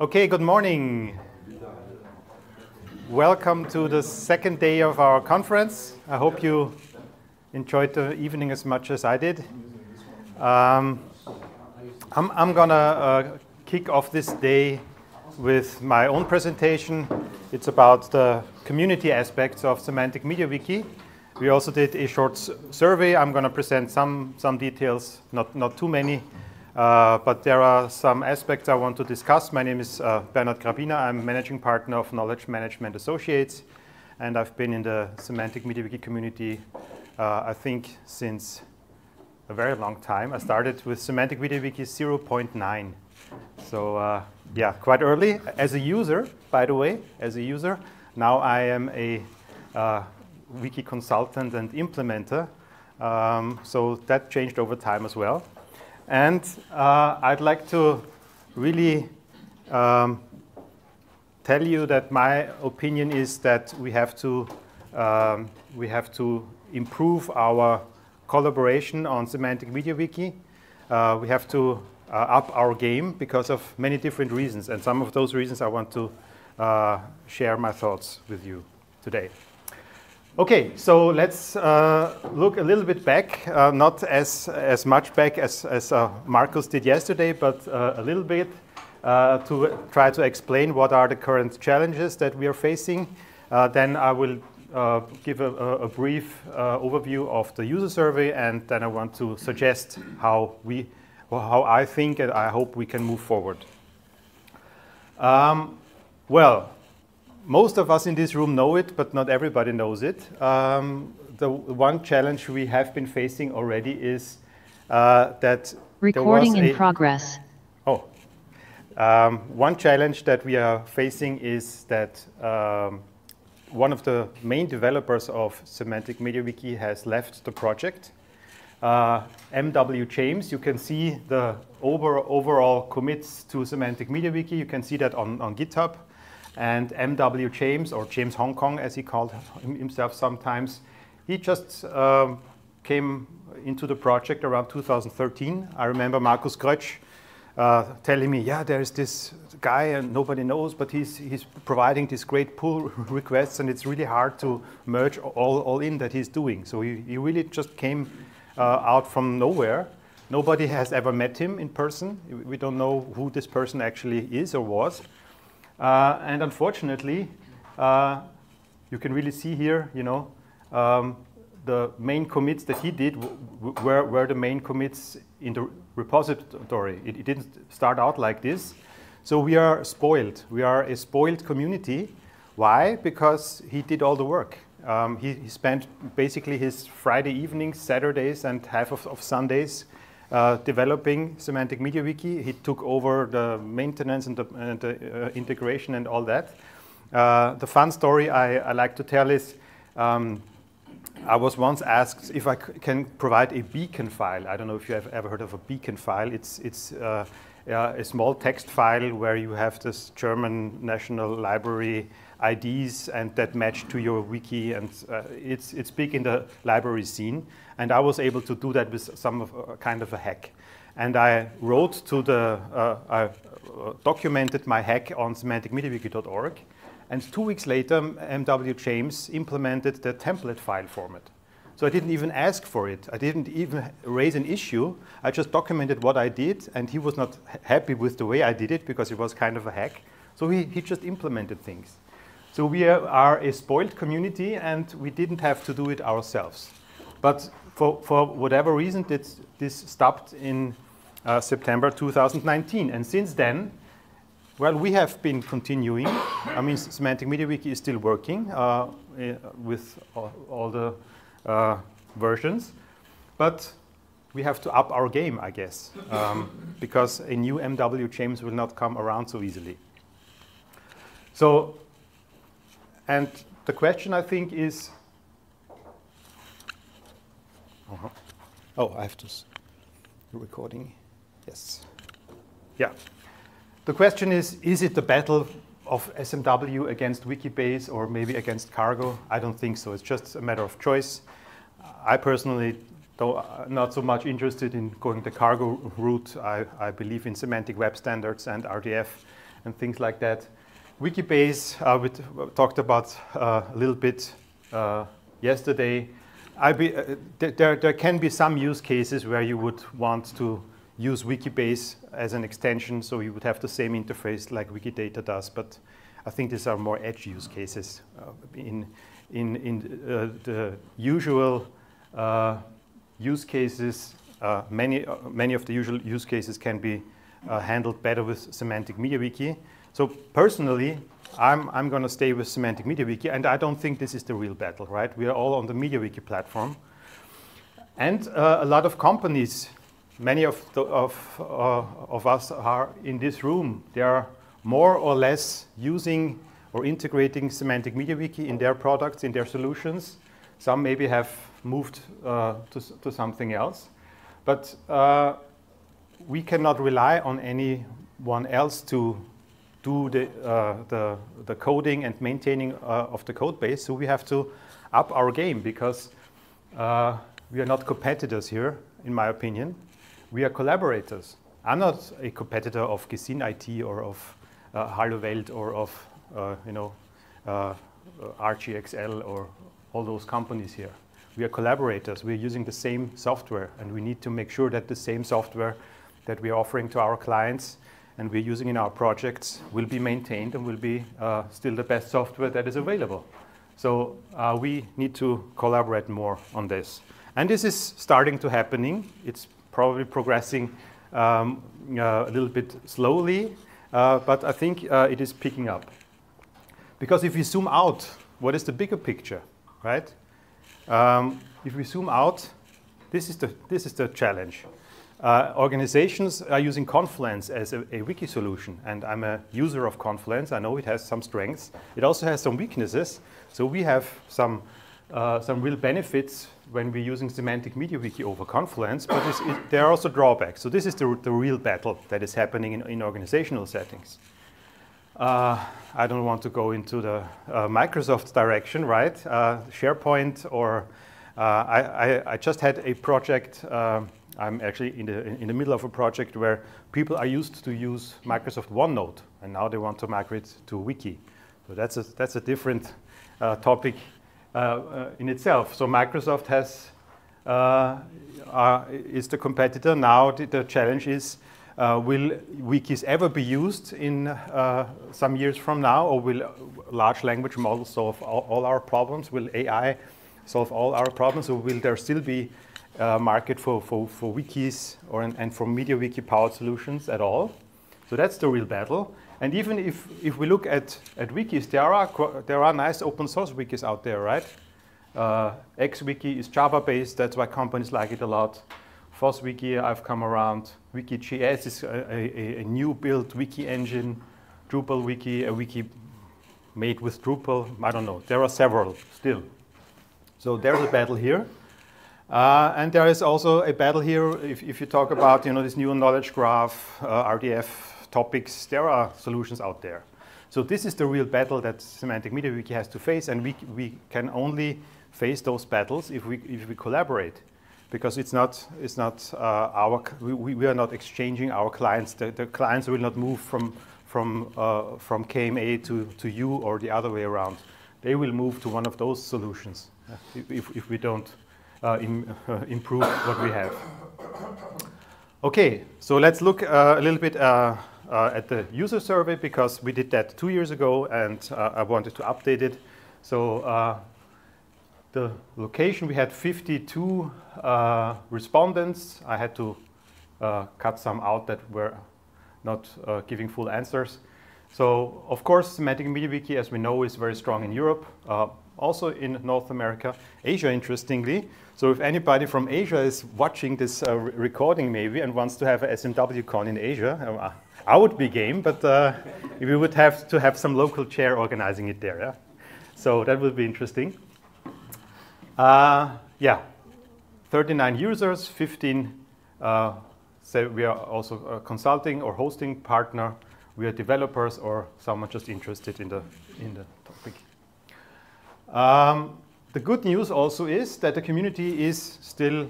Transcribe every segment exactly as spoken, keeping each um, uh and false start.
Okay, good morning. Welcome to the second day of our conference. I hope you enjoyed the evening as much as I did. Um, I'm, I'm gonna uh, kick off this day with my own presentation. It's about the community aspects of Semantic MediaWiki. We also did a short survey. I'm gonna present some, some details, not, not too many. Uh, but there are some aspects I want to discuss. My name is uh, Bernhard Krabina. I'm managing partner of Knowledge Management Associates, and I've been in the Semantic MediaWiki community, uh, I think, since a very long time. I started with Semantic MediaWiki zero point nine, so uh, yeah, quite early as a user. By the way, as a user, now I am a uh, wiki consultant and implementer. Um, so that changed over time as well. And uh, I'd like to really um, tell you that my opinion is that we have to um, we have to improve our collaboration on Semantic MediaWiki. Uh, we have to uh, up our game because of many different reasons, and some of those reasons I want to uh, share my thoughts with you today. Okay, so let's uh, look a little bit back, uh, not as, as much back as, as uh, Markus did yesterday, but uh, a little bit uh, to try to explain what are the current challenges that we are facing. Uh, then I will uh, give a, a brief uh, overview of the user survey, and then I want to suggest how, we, how I think and I hope we can move forward. Um, well. Most of us in this room know it, but not everybody knows it. Um, the one challenge we have been facing already is uh, that recording there was in a, progress. Oh, um, one challenge that we are facing is that um, one of the main developers of Semantic MediaWiki has left the project. Uh, M W James, you can see the over, overall commits to Semantic MediaWiki. You can see that on, on GitHub. And M W James, or James Hong Kong as he called himself sometimes, he just um, came into the project around two thousand thirteen. I remember Markus Grötz uh, telling me, yeah, there's this guy and nobody knows, but he's, he's providing these great pull requests, and it's really hard to merge all, all in that he's doing. So he, he really just came uh, out from nowhere. Nobody has ever met him in person. We don't know who this person actually is or was. Uh, and unfortunately, uh, you can really see here, you know, um, the main commits that he did w w were, were the main commits in the repository. It, it didn't start out like this. So we are spoiled. We are a spoiled community. Why? Because he did all the work. Um, he, he spent basically his Friday evenings, Saturdays, and half of, of Sundays Uh, developing Semantic MediaWiki. He took over the maintenance and the, and the uh, integration and all that. Uh, the fun story I, I like to tell is um, I was once asked if I c can provide a beacon file. I don't know if you have ever heard of a beacon file. It's, it's uh, uh, a small text file where you have this German National Library I Ds and that match to your wiki, and uh, it's, it's big in the library scene. And I was able to do that with some of, uh, kind of a hack. And I wrote to the, uh, I uh, documented my hack on semantic mediawiki dot org. And two weeks later, M W James implemented the template file format. So I didn't even ask for it. I didn't even raise an issue. I just documented what I did, and he was not happy with the way I did it because it was kind of a hack. So he, he just implemented things. So we are a spoiled community, and we didn't have to do it ourselves. But for, for whatever reason, this, this stopped in uh, September two thousand nineteen. And since then, well, we have been continuing. I mean, Semantic MediaWiki is still working uh, with all, all the uh, versions. But we have to up our game, I guess, um, because a new M W James will not come around so easily. So. And the question, I think, is, uh-huh. oh, I have to, recording, yes. Yeah. The question is, is it the battle of S M W against Wikibase or maybe against Cargo? I don't think so. It's just a matter of choice. I personally, though not so much interested in going the cargo route, I, I believe in semantic web standards and R D F and things like that. Wikibase, uh, we talked about uh, a little bit uh, yesterday. I be, uh, there, there can be some use cases where you would want to use Wikibase as an extension, so you would have the same interface like Wikidata does, but I think these are more edge use cases. Uh, in in, in uh, the usual uh, use cases, uh, many, uh, many of the usual use cases can be uh, handled better with Semantic MediaWiki. So personally, I'm, I'm going to stay with Semantic MediaWiki, and I don't think this is the real battle, right? We are all on the MediaWiki platform. And uh, a lot of companies, many of, the, of, uh, of us are in this room. They are more or less using or integrating Semantic MediaWiki in their products, in their solutions. Some maybe have moved uh, to, to something else. But uh, we cannot rely on anyone else to do the, uh, the, the coding and maintaining uh, of the code base. So we have to up our game, because uh, we are not competitors here, in my opinion. We are collaborators. I'm not a competitor of Gesin I T or of uh, Hallo Welt or of uh, you know uh, R G X L or all those companies here. We are collaborators. We are using the same software, and we need to make sure that the same software that we are offering to our clients and we're using in our projects will be maintained and will be uh, still the best software that is available. So uh, we need to collaborate more on this. And this is starting to happening. It's probably progressing um, uh, a little bit slowly, uh, but I think uh, it is picking up. Because if we zoom out, what is the bigger picture, right? Um, if we zoom out, this is the, this is the challenge. Uh, organizations are using Confluence as a, a wiki solution, and I'm a user of Confluence. I know it has some strengths. It also has some weaknesses. So we have some, uh, some real benefits when we're using Semantic MediaWiki over Confluence, but it's, it, there are also drawbacks. So this is the, the real battle that is happening in, in organizational settings. Uh, I don't want to go into the uh, Microsoft direction, right? Uh, SharePoint or uh, I, I, I just had a project. Uh, I'm actually in the, in the middle of a project where people are used to use Microsoft OneNote, and now they want to migrate to Wiki. So that's a, that's a different uh, topic uh, uh, in itself. So Microsoft has, uh, uh, is the competitor. Now the, the challenge is, uh, will wikis ever be used in uh, some years from now, or will large language models solve all, all our problems? Will A I solve all our problems, or will there still be Uh, market for, for, for wikis or an, and for MediaWiki powered solutions at all? So that's the real battle. And even if, if we look at, at wikis, there are, there are nice open source wikis out there, right? Uh, X Wiki is Java based, that's why companies like it a lot. FossWiki, I've come around. Wiki J S is a, a, a new built wiki engine. Drupal Wiki, a wiki made with Drupal. I don't know, there are several still. So there's a battle here. Uh, and there is also a battle here if, if you talk about you know, this new knowledge graph, uh, R D F topics. There are solutions out there. So this is the real battle that Semantic MediaWiki has to face, and we, we can only face those battles if we, if we collaborate, because it's not, it's not uh, our, we, we are not exchanging our clients. The, the clients will not move from, from, uh, from K M A to, to you or the other way around. They will move to one of those solutions if, if we don't Uh, in, uh, improve what we have. Okay, so let's look uh, a little bit uh, uh, at the user survey, because we did that two years ago and uh, I wanted to update it. So uh, the location, we had fifty-two uh, respondents. I had to uh, cut some out that were not uh, giving full answers. So of course, Semantic MediaWiki, as we know, is very strong in Europe. Uh, Also in North America, Asia, interestingly. So if anybody from Asia is watching this uh, re recording maybe and wants to have a S M W Con in Asia, uh, I would be game, but uh, we would have to have some local chair organizing it there. Yeah? So that would be interesting. Uh, yeah, thirty-nine users, fifteen, uh, so we are also a consulting or hosting partner. We are developers or someone just interested in the, in the topic. Um, The good news also is that the community is still,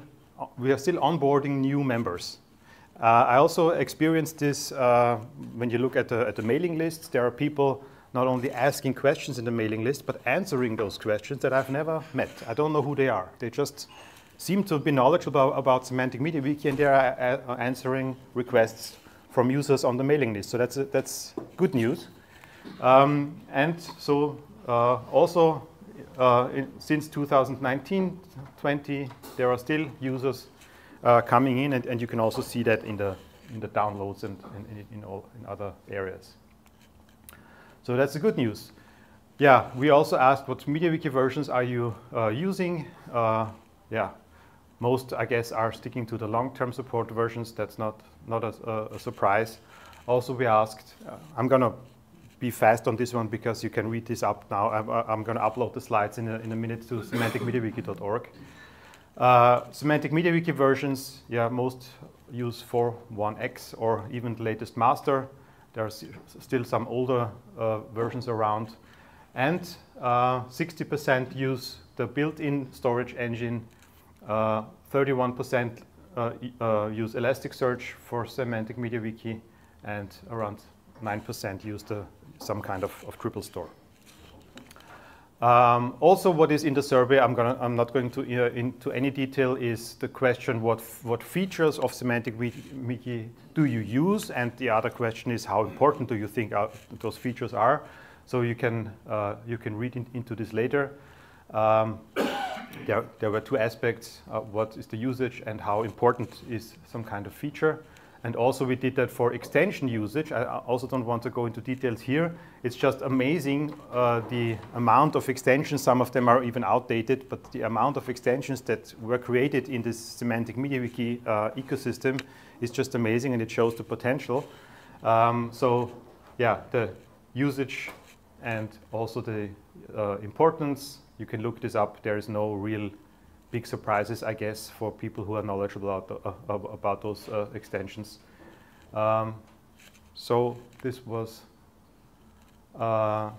we are still onboarding new members. Uh, I also experienced this uh, when you look at the, at the mailing lists. There are people not only asking questions in the mailing list, but answering those questions that I've never met. I don't know who they are. They just seem to be knowledgeable about, about Semantic MediaWiki, and they are uh, answering requests from users on the mailing list. So that's, uh, that's good news. Um, and so uh, also, uh, in, since two thousand nineteen twenty, there are still users Uh, coming in, and, and you can also see that in the in the downloads and, and, and in all in other areas. So that's the good news. Yeah, we also asked what MediaWiki versions are you uh, using. Uh, yeah, most I guess are sticking to the long-term support versions. That's not not a, a surprise. Also, we asked. Uh, I'm gonna be fast on this one because you can read this up now. I'm, I'm gonna upload the slides in a, in a minute to semantic media wiki dot org. Uh, Semantic MediaWiki versions, yeah, most use four point one X or even the latest master. There are still some older uh, versions around. And sixty percent uh, use the built-in storage engine, thirty-one percent uh, uh, uh, use Elasticsearch for Semantic MediaWiki, and around nine percent use the, some kind of, of Drupal store. Um, also, what is in the survey, I'm, gonna, I'm not going to uh, into any detail, is the question what, what features of Semantic Wiki do you use? And the other question is how important do you think are, those features are? So you can, uh, you can read in, into this later. Um, there, there were two aspects, uh, what is the usage and how important is some kind of feature. And also we did that for extension usage. I also don't want to go into details here. It's just amazing uh, the amount of extensions. Some of them are even outdated, but the amount of extensions that were created in this Semantic MediaWiki uh, ecosystem is just amazing, and it shows the potential. Um, so yeah, the usage and also the uh, importance, you can look this up. There is no real big surprises, I guess, for people who are knowledgeable about, the, uh, about those uh, extensions. Um, so this was, uh,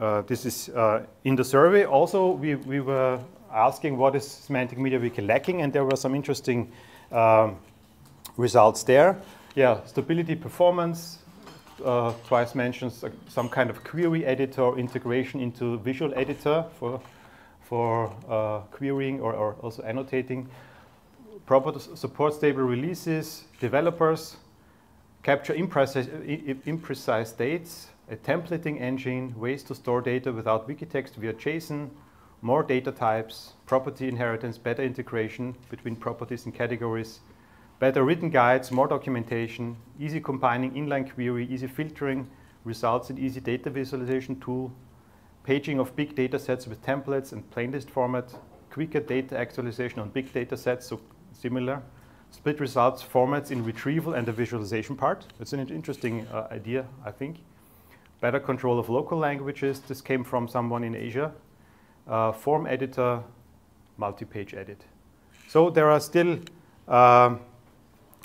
uh, this is uh, in the survey. Also, we, we were asking what is Semantic MediaWiki lacking, and there were some interesting um, results there. Yeah, stability, performance, uh, twice mentioned some kind of query editor or integration into visual editor for for uh, querying or, or also annotating, proper support stable releases, developers, capture imprecise, imprecise dates, a templating engine, ways to store data without Wikitext via JSON, more data types, property inheritance, better integration between properties and categories, better written guides, more documentation, easy combining inline query, easy filtering, results in easy data visualization tool, paging of big data sets with templates and plaintext format, quicker data actualization on big data sets, so similar, split results formats in retrieval and the visualization part. It's an interesting uh, idea, I think. Better control of local languages. This came from someone in Asia. Uh, form editor, multi-page edit. So there are still uh,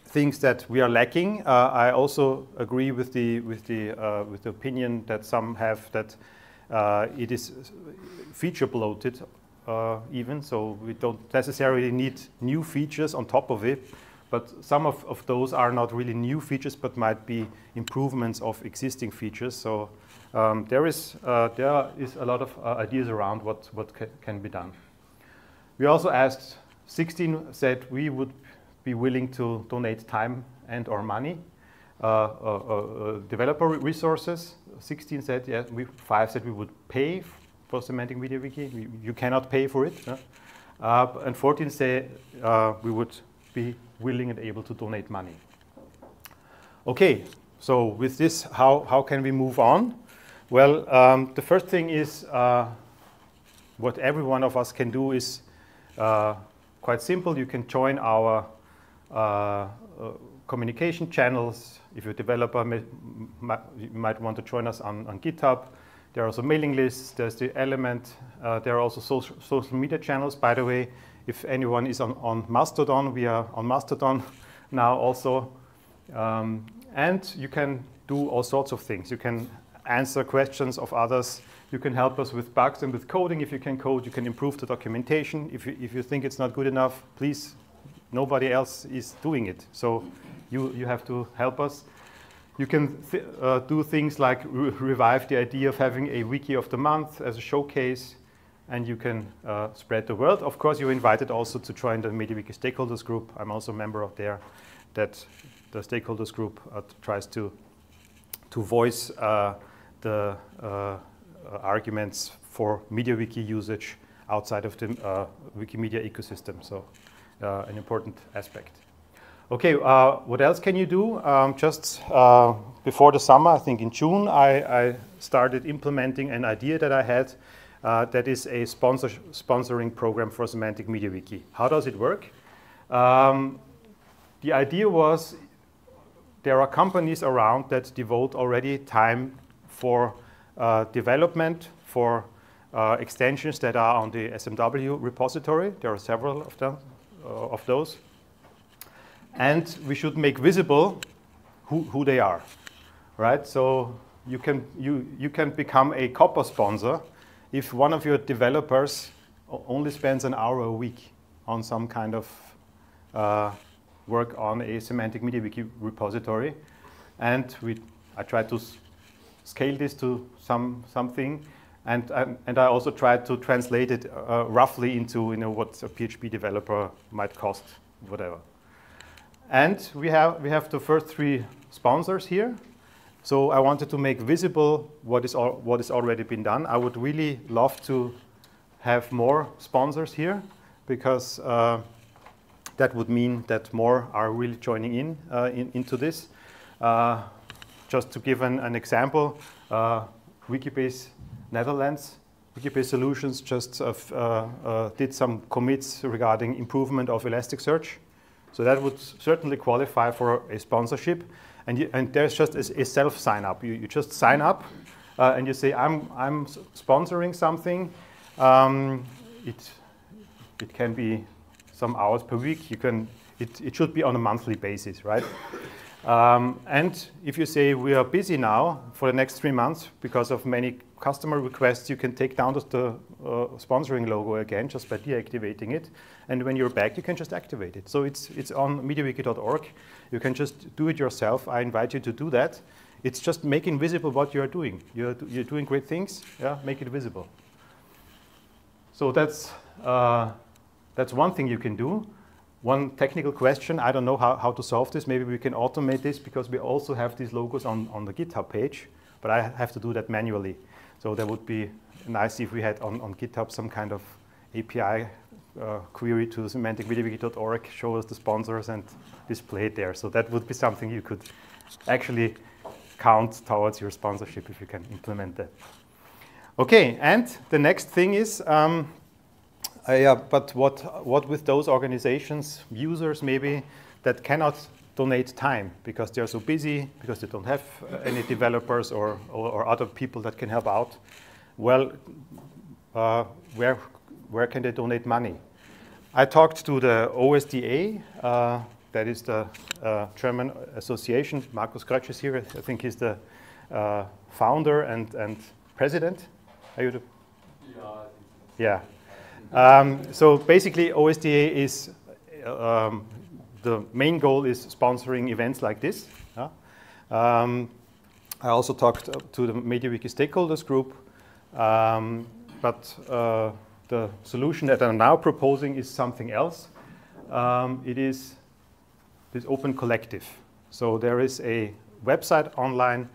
things that we are lacking. Uh, I also agree with the, with, the, uh, with the opinion that some have that Uh, it is feature bloated uh, even, so we don't necessarily need new features on top of it, but some of, of those are not really new features but might be improvements of existing features. So um, there, is, uh, there is a lot of uh, ideas around what, what ca can be done. We also asked, sixteen said we would be willing to donate time and or money. Uh, uh, uh, developer resources. sixteen said, yeah, we, five said we would pay for Semantic MediaWiki. We, you cannot pay for it. Huh? Uh, and fourteen say uh, we would be willing and able to donate money. Okay, so with this, how, how can we move on? Well, um, the first thing is uh, what every one of us can do is uh, quite simple. You can join our uh, uh, communication channels. If you're a developer, you might want to join us on, on GitHub. There are also mailing lists, there's the element. Uh, there are also social, social media channels. By the way, if anyone is on, on Mastodon, we are on Mastodon now also. Um, and you can do all sorts of things. You can answer questions of others. You can help us with bugs and with coding. If you can code, you can improve the documentation. If you, if you think it's not good enough, please, nobody else is doing it. So you, you have to help us. You can th uh, do things like re revive the idea of having a wiki of the month as a showcase, and you can uh, spread the word. Of course, you're invited also to join the MediaWiki Stakeholders Group. I'm also a member of there. That the Stakeholders Group uh, tries to, to voice uh, the uh, Uh, arguments for MediaWiki usage outside of the uh, Wikimedia ecosystem, so uh, an important aspect. Okay, uh, what else can you do? Um, just uh, before the summer, I think in June, I, I started implementing an idea that I had uh, that is a sponsor sponsoring program for Semantic MediaWiki. How does it work? Um, the idea was there are companies around that devote already time for Uh, development for uh, extensions that are on the S M W repository. There are several of them, uh, of those. And we should make visible who, who they are, right? So you can, you, you can become a copper sponsor if one of your developers only spends an hour a week on some kind of uh, work on a Semantic MediaWiki repository. And we, I try to scale this to some something, and um, and I also tried to translate it uh, roughly into you know what a P H P developer might cost, whatever. And we have we have the first three sponsors here, so I wanted to make visible what is all what has already been done. I would really love to have more sponsors here, because uh, that would mean that more are really joining in, uh, in into this. Uh, Just to give an, an example, uh, Wikibase Netherlands, Wikibase Solutions just uh, uh, uh, did some commits regarding improvement of Elasticsearch. So that would certainly qualify for a sponsorship. And, you, and there's just a, a self-sign-up. You, you just sign up uh, and you say, I'm, I'm sponsoring something. Um, it, it can be some hours per week. You can, it, it should be on a monthly basis, right? Um, and if you say we are busy now for the next three months because of many customer requests, you can take down the uh, sponsoring logo again just by deactivating it. And when you're back, you can just activate it. So it's, it's on MediaWiki dot org. You can just do it yourself. I invite you to do that. It's just making visible what you're doing. You're, you're doing great things. Yeah, make it visible. So that's, uh, that's one thing you can do. One technical question, I don't know how, how to solve this. Maybe we can automate this, because we also have these logos on, on the GitHub page, but I have to do that manually. So that would be nice if we had on, on GitHub some kind of A P I uh, query to semantic MediaWiki dot org, show us the sponsors and display it there. So that would be something you could actually count towards your sponsorship if you can implement that. Okay, and the next thing is, um, Uh, yeah, but what, what with those organizations, users maybe, that cannot donate time because they are so busy, because they don't have uh, any developers or, or, or other people that can help out? Well, uh, where, where can they donate money? I talked to the O S D A, uh, that is the uh, German association. Markus Grötz is here. I think he's the uh, founder and, and president. Are you the? Yeah. I think so. Yeah. Um, so basically, O S D A is, uh, um, the main goal is sponsoring events like this. Uh, um, I also talked to the MediaWiki Stakeholders Group, um, but uh, the solution that I'm now proposing is something else. Um, it is this Open Collective. So there is a website online,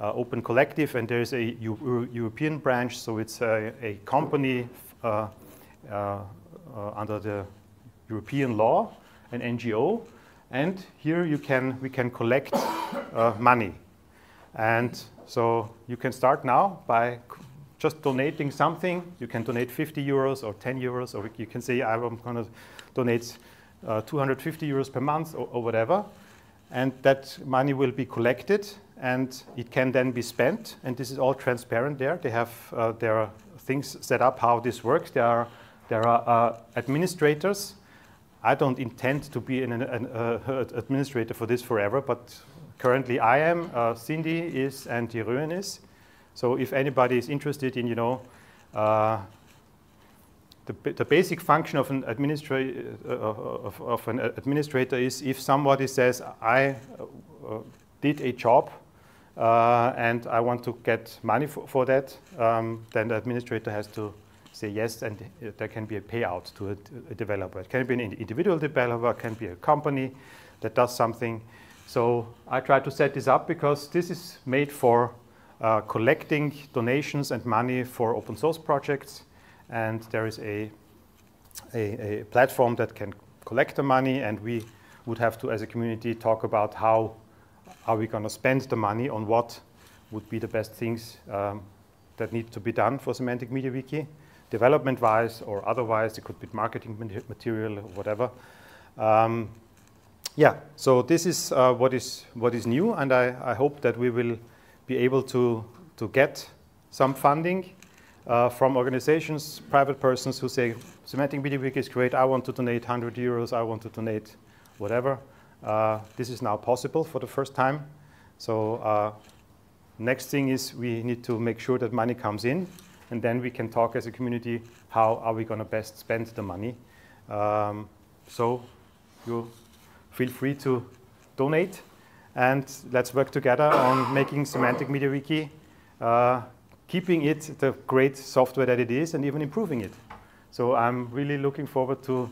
uh, Open Collective, and there is a Euro European branch, so it's a, a company uh, Uh, uh, under the European law, an N G O, and here you can we can collect uh, money, and so you can start now by just donating something. You can donate fifty euros or ten euros, or you can say I'm going to donate uh, two hundred fifty euros per month or, or whatever, and that money will be collected and it can then be spent. And this is all transparent there. They have uh, their things set up how this works. There are There are uh, administrators. I don't intend to be an, an, an uh, administrator for this forever, but currently I am. Uh, Cindy is, and Jeroen is. So if anybody is interested in, you know, uh, the, the basic function of an, administra uh, of, of an administrator is if somebody says, I uh, did a job uh, and I want to get money for, for that, um, then the administrator has to say yes, and there can be a payout to a, a developer. It can be an individual developer, it can be a company that does something. So I try to set this up because this is made for uh, collecting donations and money for open source projects, and there is a, a, a platform that can collect the money, and we would have to, as a community, talk about how are we going to spend the money on what would be the best things um, that need to be done for Semantic MediaWiki, development-wise or otherwise. It could be marketing material or whatever. Um, yeah, so this is uh, what is what is new, and I, I hope that we will be able to, to get some funding uh, from organizations, private persons who say, Semantic MediaWiki is great, I want to donate one hundred euros, I want to donate whatever. Uh, this is now possible for the first time. So uh, next thing is we need to make sure that money comes in, and then we can talk as a community, how are we going to best spend the money? Um, so you feel free to donate, and let's work together on making Semantic MediaWiki, uh, keeping it the great software that it is, and even improving it. So I'm really looking forward to,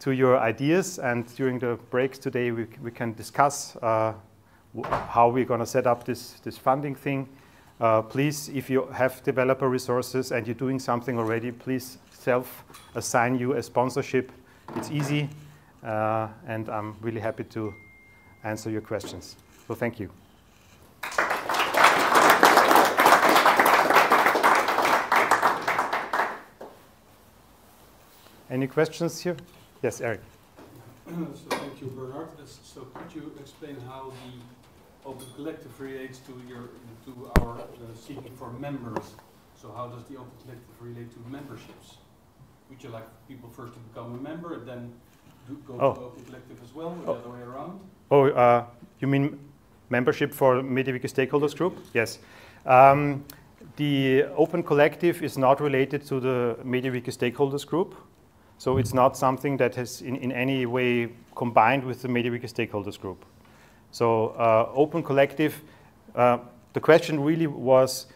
to your ideas, and during the breaks today, we, we can discuss uh, how we're going to set up this, this funding thing. Uh, please, if you have developer resources and you're doing something already, please self-assign you a sponsorship. It's easy, uh, and I'm really happy to answer your questions. So thank you. Any questions here? Yes, Eric. So thank you, Bernhard. So could you explain how the Open Collective relates to your to our uh, seeking for members? So how does the Open Collective relate to memberships? Would you like people first to become a member and then do go oh. to the Open Collective as well, or oh. the other way around? Oh, uh, you mean membership for MediaWiki Stakeholders Group? Yes. Um, the Open Collective is not related to the MediaWiki Stakeholders Group. So it's not something that has in, in any way combined with the MediaWiki Stakeholders Group. So uh, Open Collective, uh, the question really was,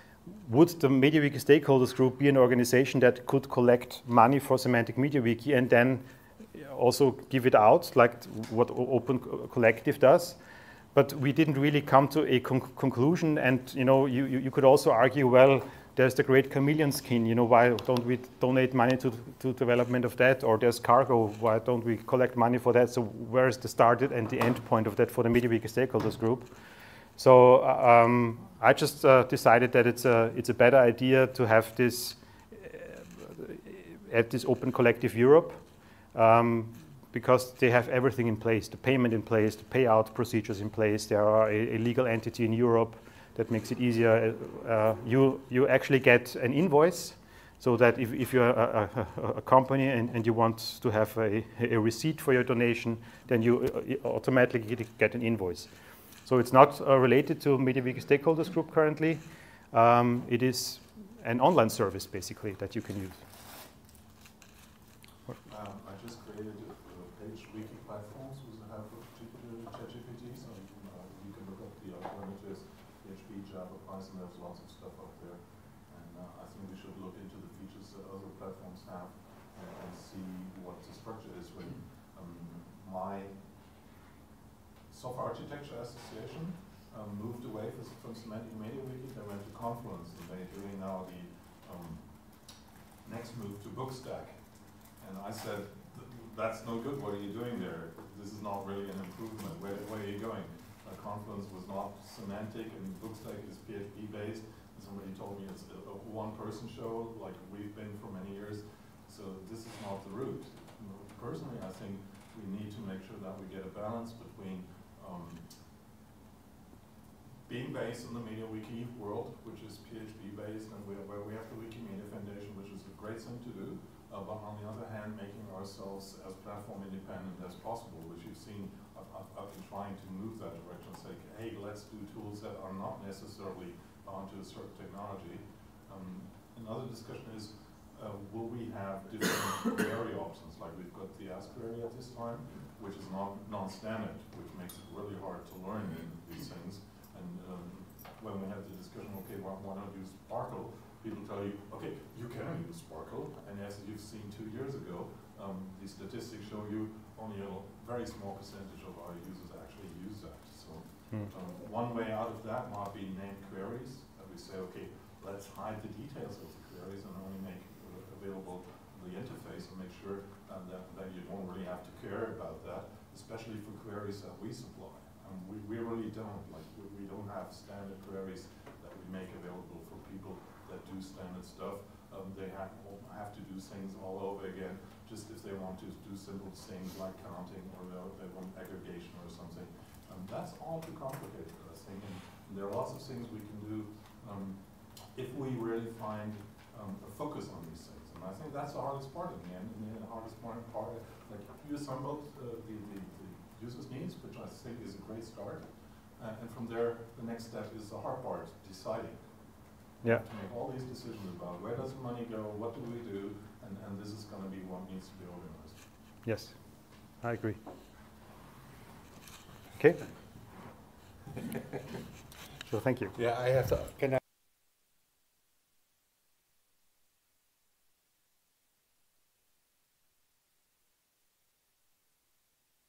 would the MediaWiki Stakeholders Group be an organization that could collect money for Semantic MediaWiki and then also give it out, like what Open Collective does? But we didn't really come to a con conclusion, and you know, you, you could also argue, well, there's the great chameleon skin, you know, why don't we donate money to, to development of that? Or there's Cargo, why don't we collect money for that? So where is the start and the end point of that for the MediaWiki Stakeholders Group? So um, I just uh, decided that it's a, it's a better idea to have this uh, at this Open Collective Europe, um, because they have everything in place, the payment in place, the payout procedures in place, there are a, a legal entity in Europe that makes it easier. Uh, you, you actually get an invoice, so that if, if you're a, a, a company and, and you want to have a, a receipt for your donation, then you automatically get an invoice. So it's not uh, related to MediaWiki Stakeholders Group currently. Um, it is an online service, basically, that you can use. Um, I just created a page, Wiki Platforms, who have a particular ChatGPT, so you can look up the alternatives. Java, Python, there's lots of stuff out there, and uh, I think we should look into the features that other platforms have and, and see what the structure is. When um, my Software Architecture Association um, moved away from Semantic MediaWiki, they went to Confluence, and they're doing now the um, next move to Bookstack. And I said, that's no good, what are you doing there? This is not really an improvement, where, where are you going? Confluence was not semantic, and Bookstack is P H P based. And somebody told me it's a, a one-person show, like we've been for many years. So this is not the route. Personally, I think we need to make sure that we get a balance between um, being based in the MediaWiki world, which is P H P based, and where, where we have the Wikimedia Foundation, which is a great thing to do. Uh, but on the other hand, making ourselves as platform independent as possible, which you've seen. I've, I've been trying to move that direction, say, hey, let's do tools that are not necessarily onto a certain technology. Um, another discussion is, uh, will we have different query options? Like we've got the ask query at this time, which is non-standard, which makes it really hard to learn these things. And um, when we had the discussion, okay, why, why not use SPARQL? People tell you, okay, you can use SPARQL, and as you've seen two years ago, um, the statistics show you only a very small percentage of our users actually use that. So um, one way out of that might be named queries, that we say, okay, let's hide the details of the queries and only make available the interface and make sure uh, that, that you don't really have to care about that, especially for queries that we supply. Um, we, we really don't, like, we, we don't have standard queries that we make available for people that do standard stuff. Um, they have, have to do things all over again, just if they want to do simple things like counting or they want aggregation or something. Um, that's all too complicated, I think. And there are lots of things we can do um, if we really find um, a focus on these things. And I think that's the hardest part in the end. And the hardest part, like you assembled uh, the, the, the user's needs, which I think is a great start. Uh, and from there, the next step is the hard part, deciding. Yeah. To make all these decisions about where does money go, what do we do, and, and this is going to be what needs to be organized. Yes, I agree. Okay. Sure, thank you. Yeah, I have to. Can I